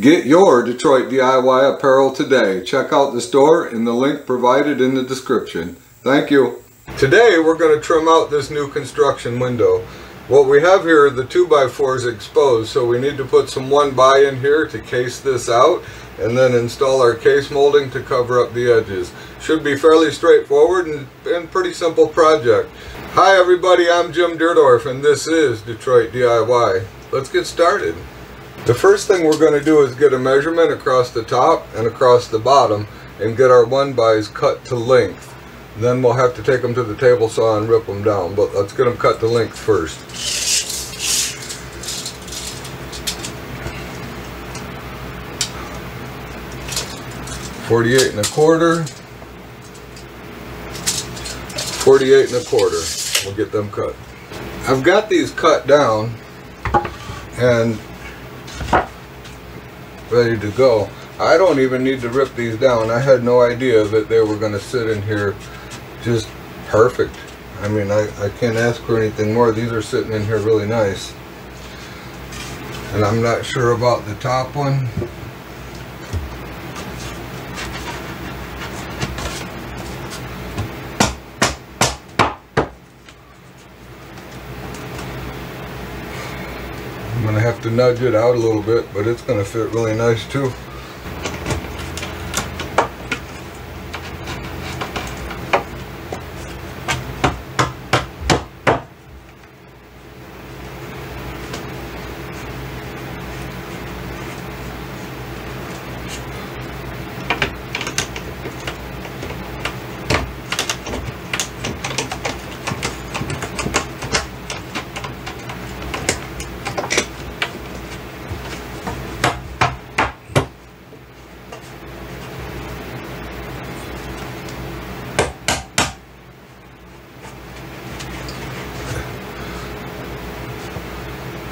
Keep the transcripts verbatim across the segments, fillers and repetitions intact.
Get your Detroit D I Y apparel today. Check out the store in the link provided in the description. Thank you. Today we're going to trim out this new construction window. What we have here are the two by fours exposed, so we need to put some one by in here to case this out and then install our case molding to cover up the edges. Should be fairly straightforward and, and pretty simple project. Hi everybody, I'm Jim Dierdorf and this is Detroit D I Y. Let's get started. The first thing we're going to do is get a measurement across the top and across the bottom and get our one bys cut to length. Then we'll have to take them to the table saw and rip them down, but let's get them cut to length first. forty-eight and a quarter. forty-eight and a quarter. We'll get them cut. I've got these cut down and ready to go. I don't even need to rip these down. I had no idea that they were going to sit in here just perfect. I mean, I, I can't ask for anything more. These are sitting in here really nice. And I'm not sure about the top one. I'm going to have to nudge it out a little bit, but it's going to fit really nice too.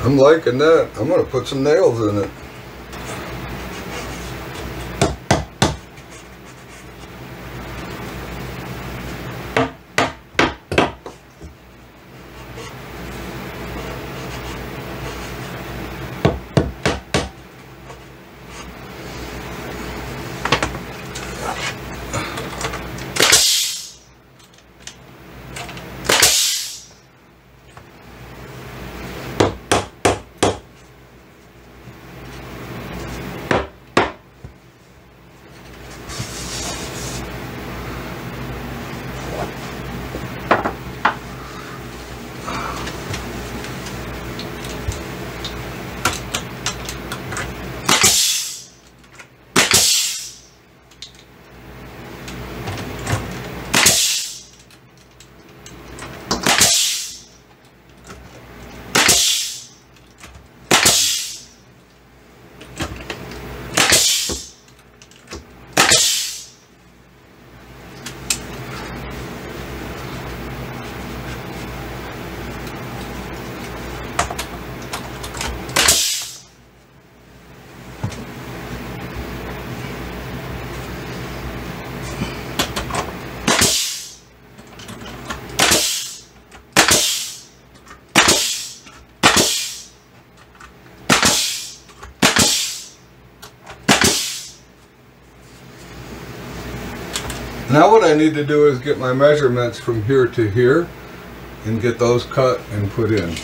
I'm liking that. I'm going to put some nails in it. Now what I need to do is get my measurements from here to here and get those cut and put in.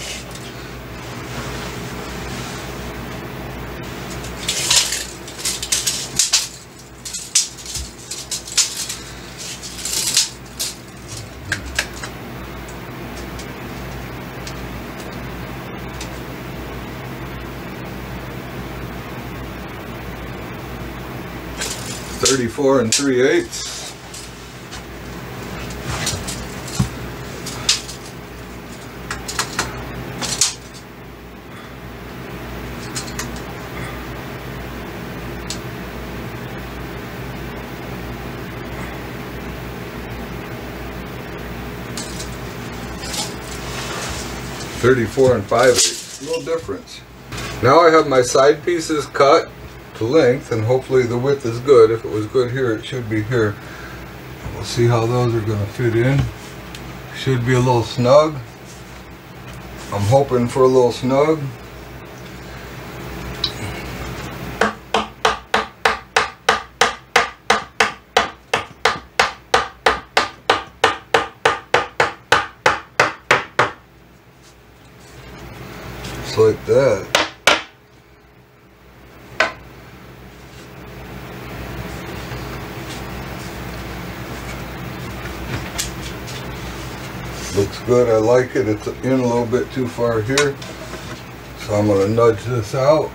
thirty-four and three eighths. thirty-four and five eighths, little difference. Now I have my side pieces cut to length and hopefully the width is good. If it was good here, it should be here. We'll see how those are going to fit in. Should be a little snug. I'm hoping for a little snug. like that. Looks good. I like it. It's in a little bit too far here, so I'm going to nudge this out.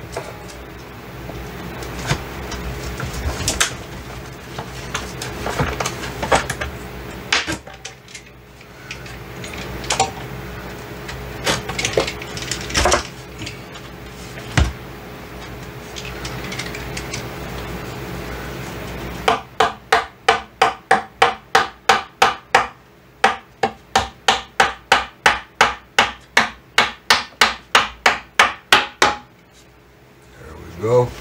Go. Get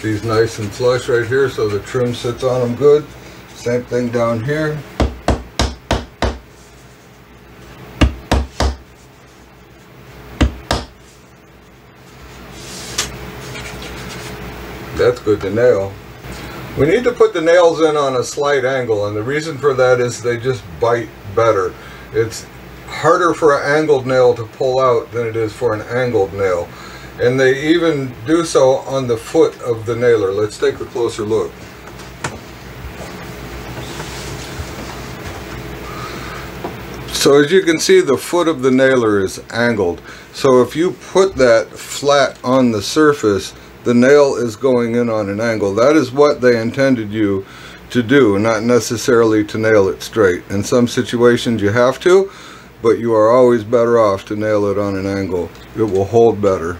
these nice and flush right here so the trim sits on them good. Same thing down here. That's good to nail. We need to put the nails in on a slight angle, and the reason for that is they just bite better. It's harder for an angled nail to pull out than it is for an angled nail. And they even do so on the foot of the nailer. Let's take a closer look. So as you can see, the foot of the nailer is angled. So if you put that flat on the surface, the nail is going in on an angle. That is what they intended you to do, not necessarily to nail it straight. In some situations you have to, but you are always better off to nail it on an angle. It will hold better.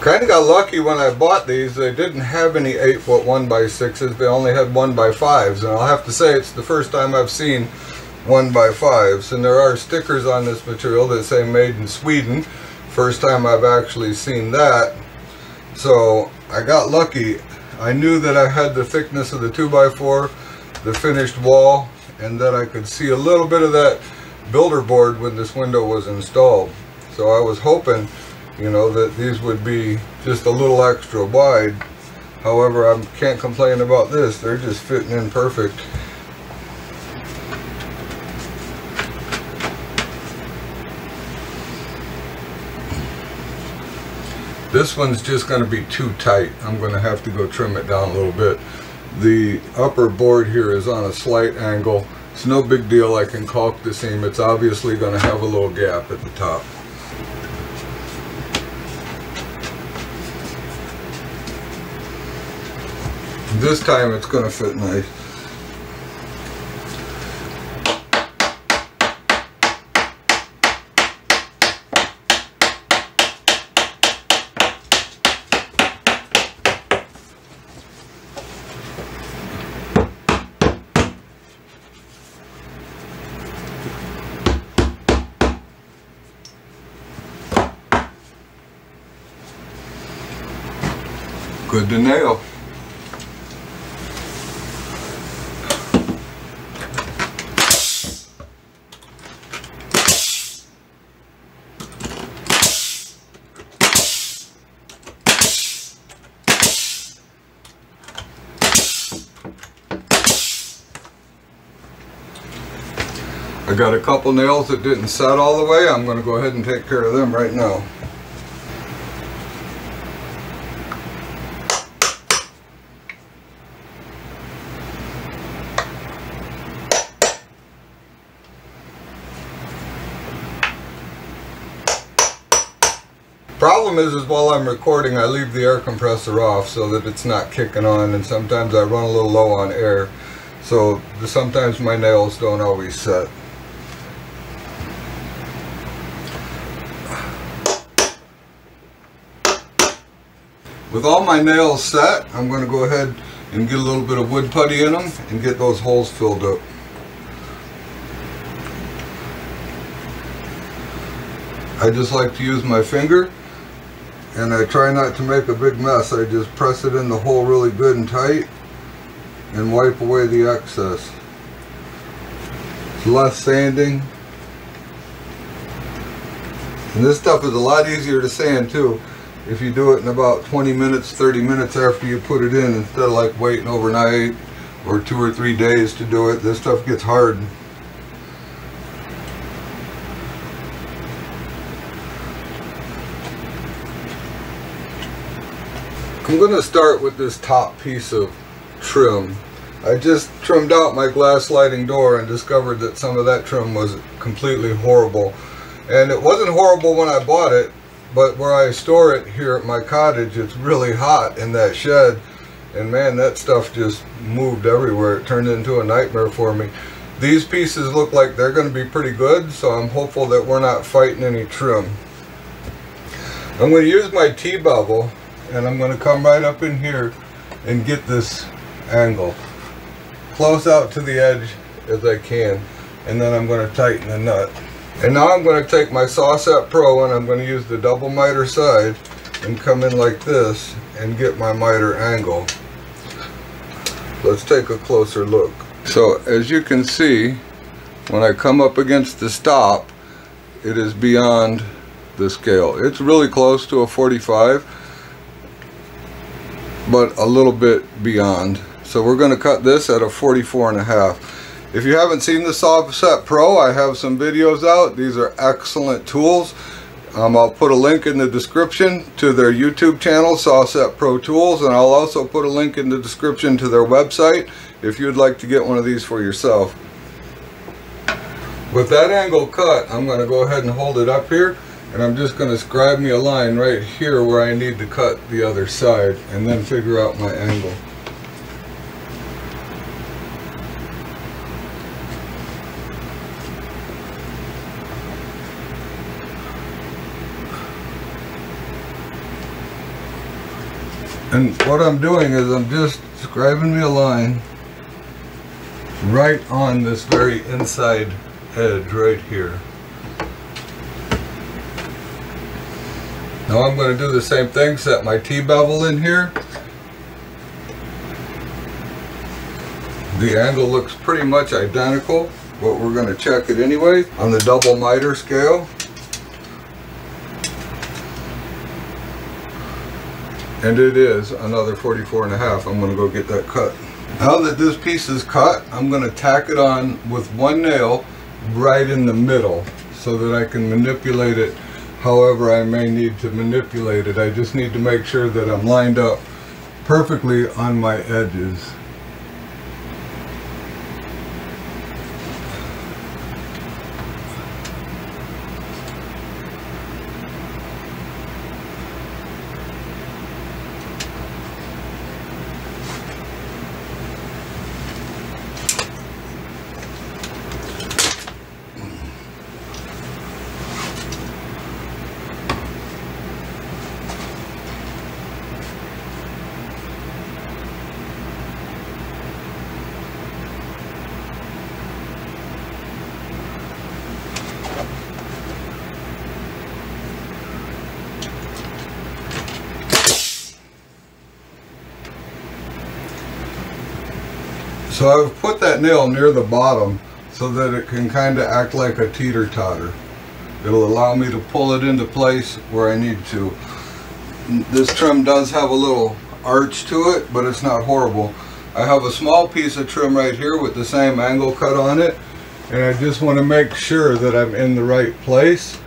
Kind of got lucky when I bought these. They didn't have any eight foot one by sixes, they only had one by fives, and I'll have to say it's the first time I've seen one by fives. And there are stickers on this material that say made in Sweden. First time I've actually seen that, so I got lucky. I knew that I had the thickness of the two by four, the finished wall, and that I could see a little bit of that builder board when this window was installed. So I was hoping, you know, that these would be just a little extra wide. However, I can't complain about this. They're just fitting in perfect. This one's just going to be too tight. I'm going to have to go trim it down a little bit. The upper board here is on a slight angle. It's no big deal. I can caulk the seam. It's obviously going to have a little gap at the top. This time it's going to fit nice. Good to nail. I got a couple nails that didn't set all the way. I'm going to go ahead and take care of them right now. Problem is, is while I'm recording, I leave the air compressor off so that it's not kicking on, and sometimes I run a little low on air. So sometimes my nails don't always set. With all my nails set, I'm going to go ahead and get a little bit of wood putty in them and get those holes filled up. I just like to use my finger, and I try not to make a big mess. I just press it in the hole really good and tight and wipe away the excess. It's less sanding. And this stuff is a lot easier to sand too if you do it in about twenty minutes, thirty minutes after you put it in, instead of like waiting overnight or two or three days to do it. This stuff gets hard. I'm going to start with this top piece of trim. I just trimmed out my glass sliding door and discovered that some of that trim was completely horrible. And it wasn't horrible when I bought it, but where I store it here at my cottage, it's really hot in that shed. And man, that stuff just moved everywhere. It turned into a nightmare for me. These pieces look like they're going to be pretty good, so I'm hopeful that we're not fighting any trim. I'm going to use my T-bevel, and I'm going to come right up in here and get this angle close out to the edge as I can, and then I'm going to tighten the nut. And now I'm going to take my Sawset Pro, and I'm going to use the double miter side and come in like this and get my miter angle. Let's take a closer look. So as you can see, when I come up against the stop, it is beyond the scale. It's really close to a forty-five, but a little bit beyond. So we're going to cut this at a forty-four and a half. If you haven't seen the Sawset Pro, I have some videos out. These are excellent tools. Um, I'll put a link in the description to their YouTube channel, Sawset Pro Tools, and I'll also put a link in the description to their website if you'd like to get one of these for yourself. With that angle cut, I'm going to go ahead and hold it up here, and I'm just going to scribe me a line right here where I need to cut the other side and then figure out my angle. And what I'm doing is I'm just scribing me a line right on this very inside edge right here. Now I'm going to do the same thing, set my T-bevel in here. The angle looks pretty much identical, but we're going to check it anyway on the double miter scale. And it is another forty-four and a half. I'm going to go get that cut. Now that this piece is cut, I'm going to tack it on with one nail right in the middle so that I can manipulate it however I may need to manipulate it. I just need to make sure that I'm lined up perfectly on my edges. So I've put that nail near the bottom so that it can kind of act like a teeter-totter. It'll allow me to pull it into place where I need to. This trim does have a little arch to it, but it's not horrible. I have a small piece of trim right here with the same angle cut on it, and I just want to make sure that I'm in the right place.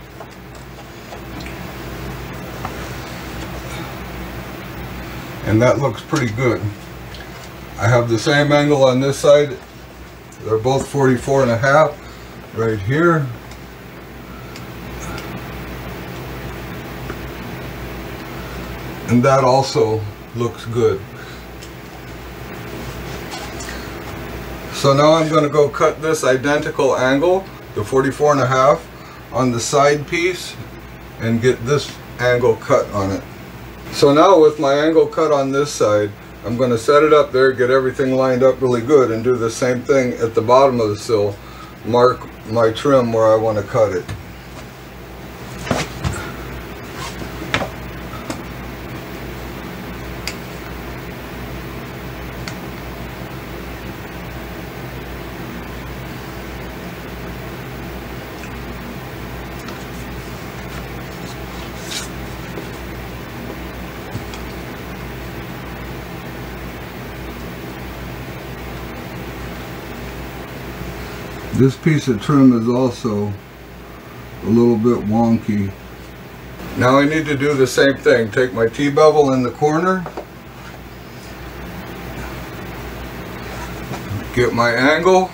And that looks pretty good. I have the same angle on this side. They're both forty-four and a half right here. And that also looks good. So now I'm going to go cut this identical angle, the forty-four and a half, on the side piece and get this angle cut on it. So now with my angle cut on this side, I'm going to set it up there, get everything lined up really good, and do the same thing at the bottom of the sill. Mark my trim where I want to cut it. This piece of trim is also a little bit wonky. Now I need to do the same thing. Take my T-bevel in the corner. Get my angle.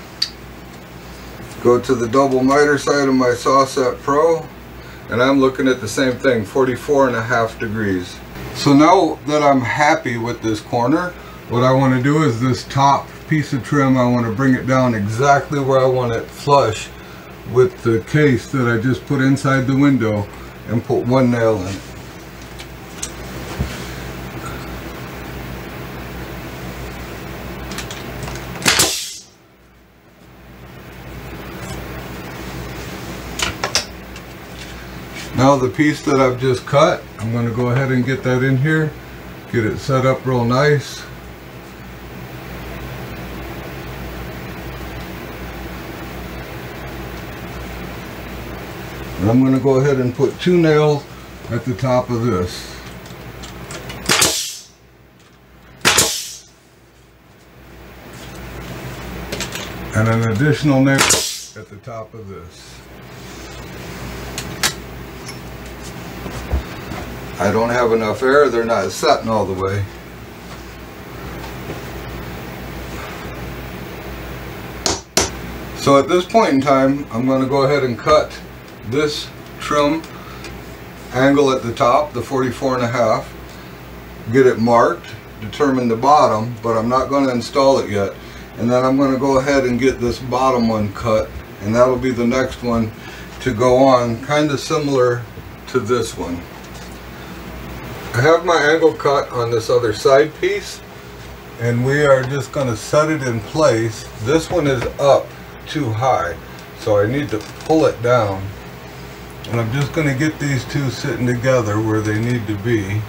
Go to the double miter side of my Sawset Pro. And I'm looking at the same thing, forty-four and a half degrees. So now that I'm happy with this corner, what I want to do is this top piece of trim, I want to bring it down exactly where I want it, flush with the case that I just put inside the window, and put one nail in it. Now the piece that I've just cut, I'm going to go ahead and get that in here, get it set up real nice. And I'm going to go ahead and put two nails at the top of this. And an additional nail at the top of this. I don't have enough air, they're not setting all the way. So at this point in time, I'm going to go ahead and cut this trim angle at the top, the forty-four and a half, get it marked, determine the bottom, but I'm not going to install it yet. And then I'm going to go ahead and get this bottom one cut, and that'll be the next one to go on, kind of similar to this one. I have my angle cut on this other side piece, and we are just going to set it in place. This one is up too high, so I need to pull it down. And I'm just going to get these two sitting together where they need to be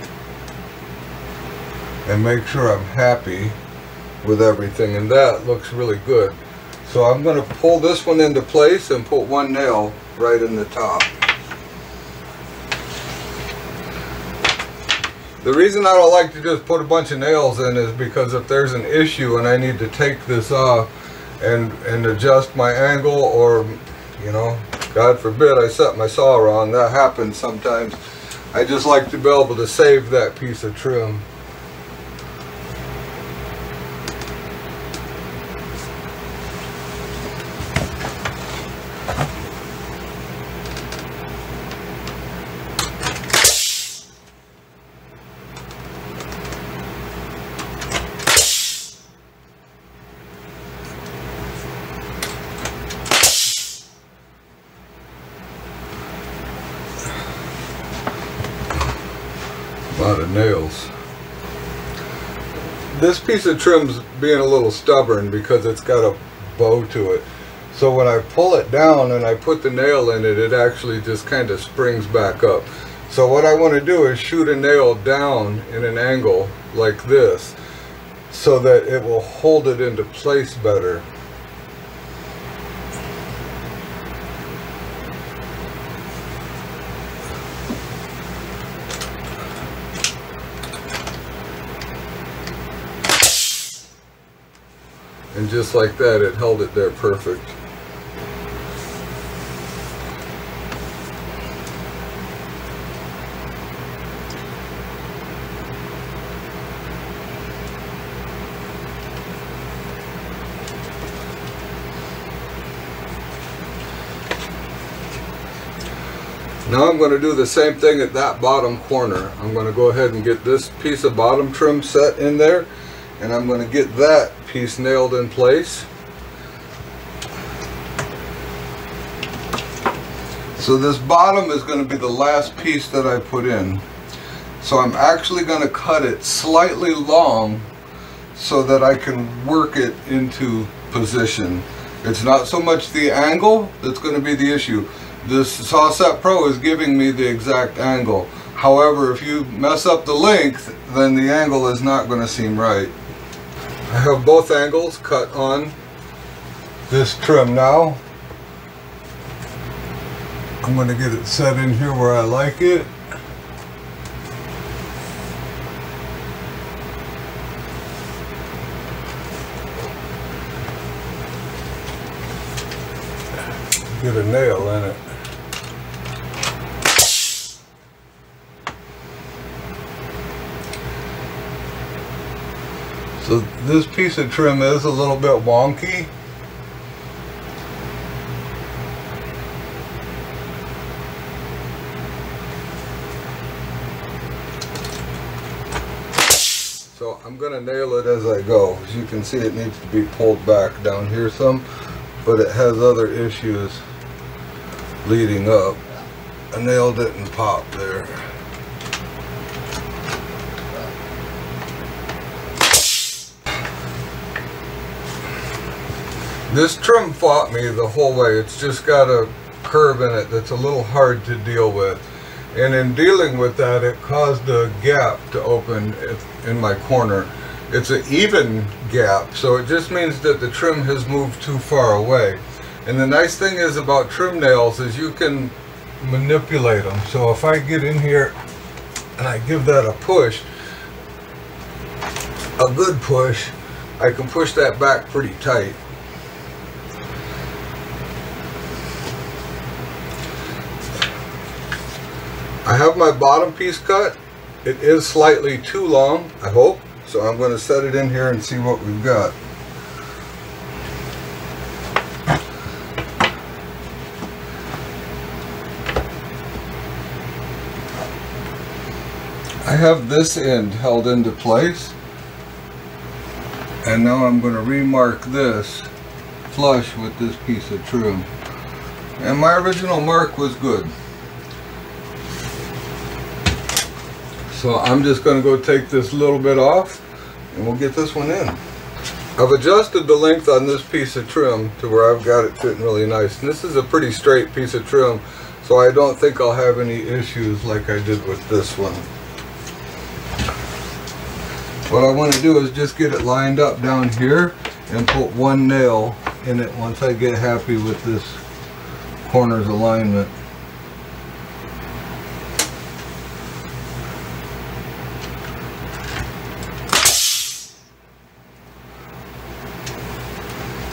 and make sure I'm happy with everything, and that looks really good. So I'm going to pull this one into place and put one nail right in the top. The reason I don't like to just put a bunch of nails in is because if there's an issue and I need to take this off and, and adjust my angle, or, you know, God forbid I set my saw wrong, that happens sometimes. I just like to be able to save that piece of trim. Lot of nails. This piece of trim's being a little stubborn because it's got a bow to it. So when I pull it down and I put the nail in it, it actually just kind of springs back up. So what I want to do is shoot a nail down in an angle like this so that it will hold it into place better. And just like that, it held it there perfect. Now I'm going to do the same thing at that bottom corner. I'm going to go ahead and get this piece of bottom trim set in there, and I'm going to get that piece nailed in place. So this bottom is going to be the last piece that I put in. So I'm actually going to cut it slightly long so that I can work it into position. It's not so much the angle that's going to be the issue. This Sawset Pro is giving me the exact angle. However, if you mess up the length, then the angle is not going to seem right. I have both angles cut on this trim now. I'm going to get it set in here where I like it. Get a nail in it. So this piece of trim is a little bit wonky. So I'm going to nail it as I go. As you can see, it needs to be pulled back down here some, but it has other issues leading up. I nailed it and popped there. This trim fought me the whole way. It's just got a curve in it that's a little hard to deal with. And in dealing with that, it caused a gap to open in my corner. It's an even gap, so it just means that the trim has moved too far away. And the nice thing is about trim nails is you can manipulate them. So if I get in here and I give that a push, a good push, I can push that back pretty tight. I have my bottom piece cut. It is slightly too long, I hope. So I'm going to set it in here and see what we've got. I have this end held into place, and now I'm going to remark this flush with this piece of trim. And my original mark was good. So I'm just going to go take this little bit off and we'll get this one in. I've adjusted the length on this piece of trim to where I've got it fitting really nice. And this is a pretty straight piece of trim, so I don't think I'll have any issues like I did with this one. What I want to do is just get it lined up down here and put one nail in it once I get happy with this corner's alignment.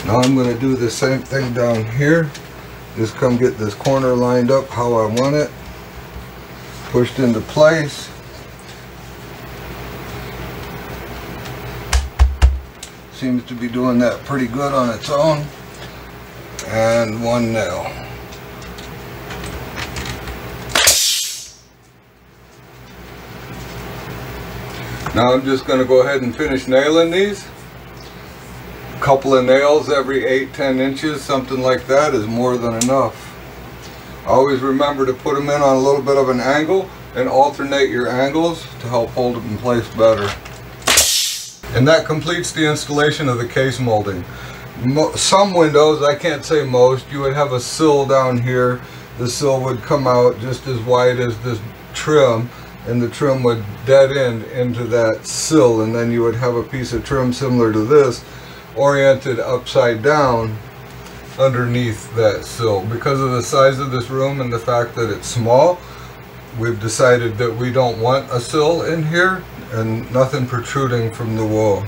Now I'm going to do the same thing down here. Just come get this corner lined up how I want it. Pushed into place. Seems to be doing that pretty good on its own. And one nail. Now I'm just going to go ahead and finish nailing these. Couple of nails every eight to ten inches, something like that, is more than enough. Always remember to put them in on a little bit of an angle and alternate your angles to help hold it in place better. And that completes the installation of the case molding. Mo some windows, I can't say most, you would have a sill down here. The sill would come out just as wide as this trim, and the trim would dead end into that sill, and then you would have a piece of trim similar to this oriented upside down underneath that sill. Because of the size of this room and the fact that it's small, we've decided that we don't want a sill in here and nothing protruding from the wall.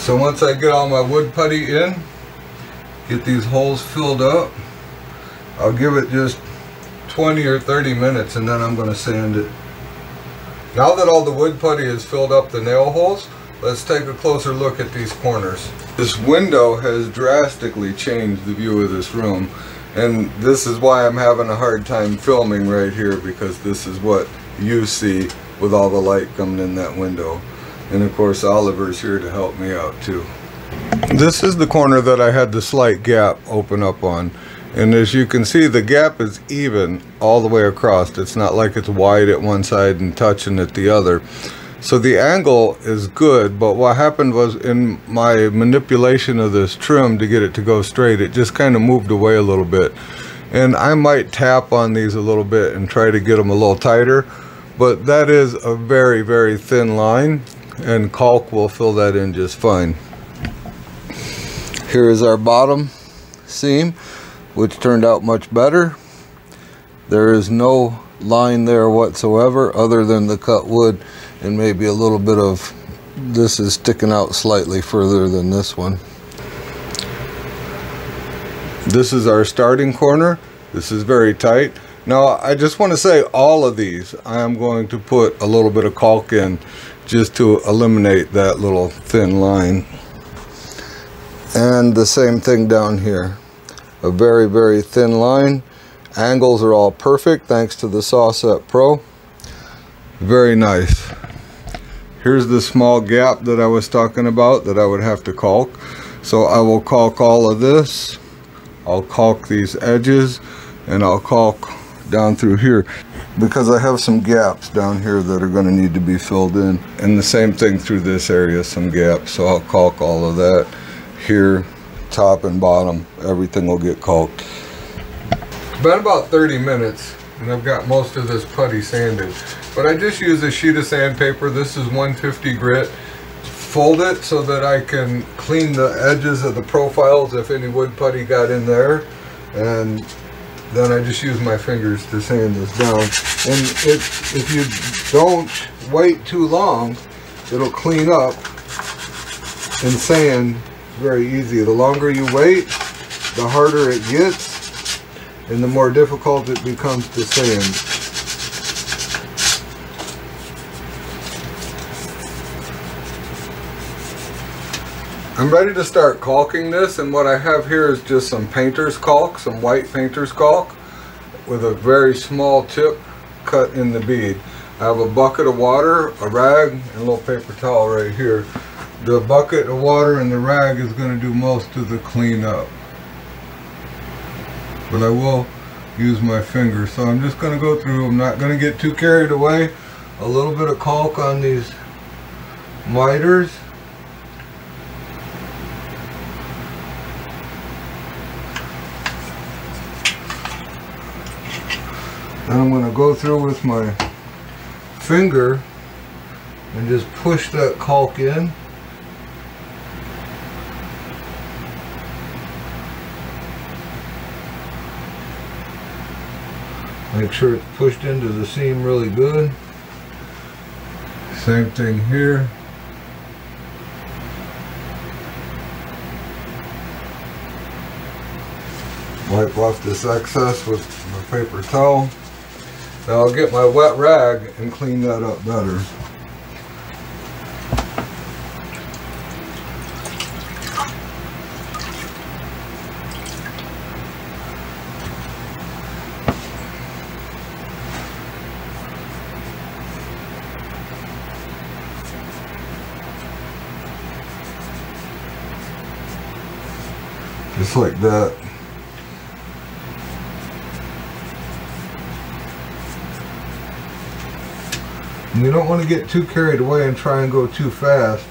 So once I get all my wood putty in, get these holes filled up, I'll give it just twenty or thirty minutes and then I'm going to sand it. Now that all the wood putty has filled up the nail holes, let's take a closer look at these corners. This window has drastically changed the view of this room, and this is why I'm having a hard time filming right here, because this is what you see with all the light coming in that window. And of course Oliver's here to help me out too. This is the corner that I had the slight gap open up on, and as you can see the gap is even all the way across. It's not like it's wide at one side and touching at the other. So the angle is good, but what happened was in my manipulation of this trim to get it to go straight, it just kind of moved away a little bit. And I might tap on these a little bit and try to get them a little tighter, but that is a very, very thin line, and caulk will fill that in just fine. Here is our bottom seam, which turned out much better. There is no line there whatsoever other than the cut wood, and maybe a little bit of this is sticking out slightly further than this one. This is our starting corner. This is very tight. Now I just want to say all of these I am going to put a little bit of caulk in just to eliminate that little thin line. And the same thing down here, a very very thin line. Angles are all perfect thanks to the Sawset Pro. Very nice. Here's the small gap that I was talking about that I would have to caulk. So I will caulk all of this. I'll caulk these edges, and I'll caulk down through here because I have some gaps down here that are going to need to be filled in. And the same thing through this area, some gaps. So I'll caulk all of that here, top and bottom. Everything will get caulked. It's been about thirty minutes. And I've got most of this putty sanded, but I just use a sheet of sandpaper. This is one fifty grit. Fold it so that I can clean the edges of the profiles if any wood putty got in there, and then I just use my fingers to sand this down. And if, if you don't wait too long, it'll clean up and sand very easy. The longer you wait, the harder it gets, and the more difficult it becomes to sand. I'm ready to start caulking this, and what I have here is just some painter's caulk, some white painter's caulk with a very small tip cut in the bead. I have a bucket of water, a rag, and a little paper towel right here. The bucket of water and the rag is going to do most of the cleanup, but I will use my finger. So I'm just going to go through. I'm not going to get too carried away. A little bit of caulk on these miters. And I'm going to go through with my finger and just push that caulk in. Make sure it's pushed into the seam really good. Same thing here. Wipe off this excess with my paper towel. Now I'll get my wet rag and clean that up better. Just like that. And you don't want to get too carried away and try and go too fast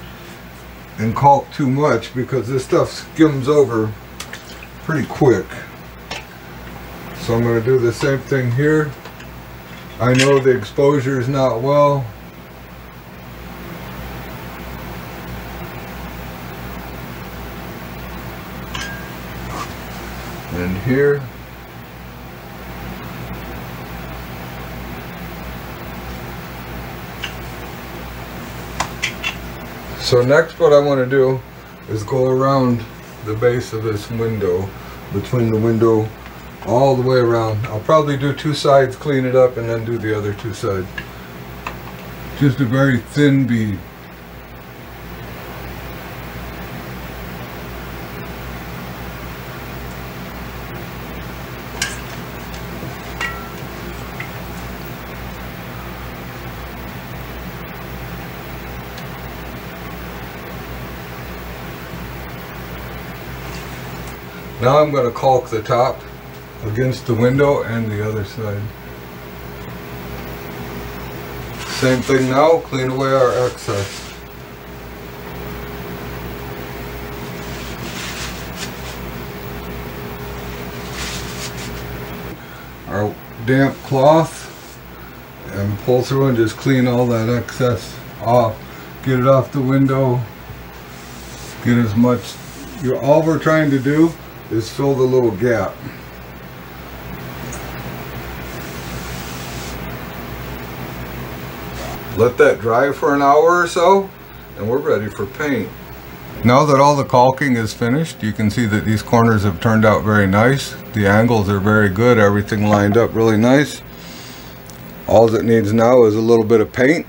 and caulk too much, because this stuff skims over pretty quick. So I'm going to do the same thing here. I know the exposure is not well. And here. So next what I want to do is go around the base of this window, between the window all the way around. I'll probably do two sides, clean it up, and then do the other two sides. Just a very thin bead. Now I'm going to caulk the top against the window and the other side. Same thing now, clean away our excess. Our damp cloth, and pull through and just clean all that excess off. Get it off the window. Get as much. You're, all we're trying to do is fill the little gap. Let that dry for an hour or so, and we're ready for paint. Now that all the caulking is finished, you can see that these corners have turned out very nice. The angles are very good. Everything lined up really nice. All it needs now is a little bit of paint,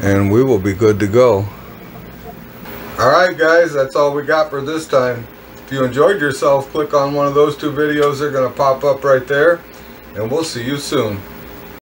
and we will be good to go. Alright guys, that's all we got for this time. If you enjoyed yourself, click on one of those two videos. They're going to pop up right there, and we'll see you soon.